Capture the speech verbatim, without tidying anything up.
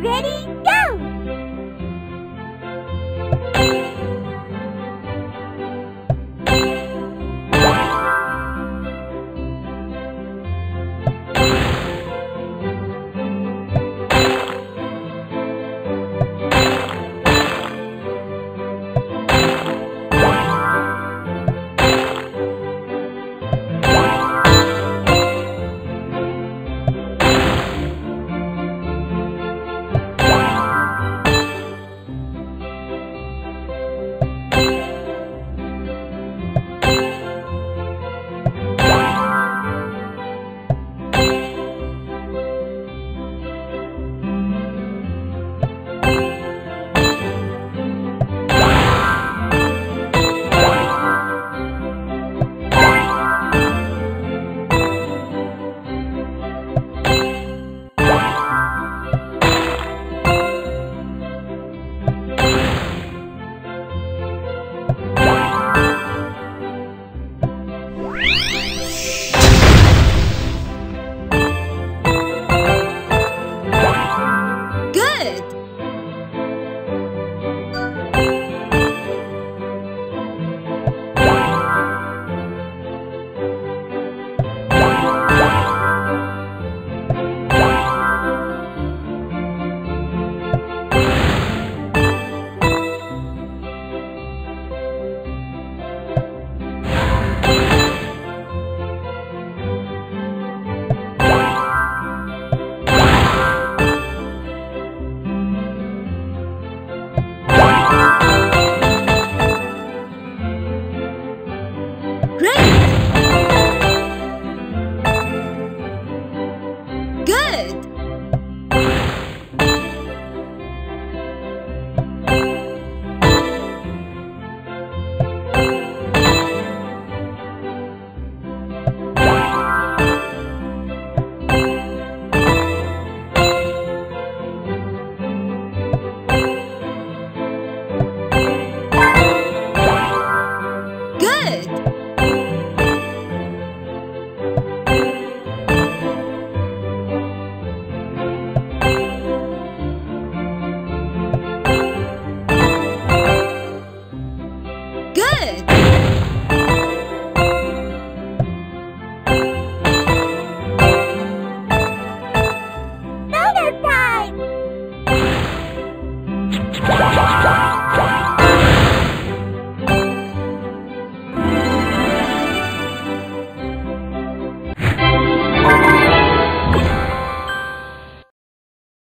Ready, go! We'll be right back.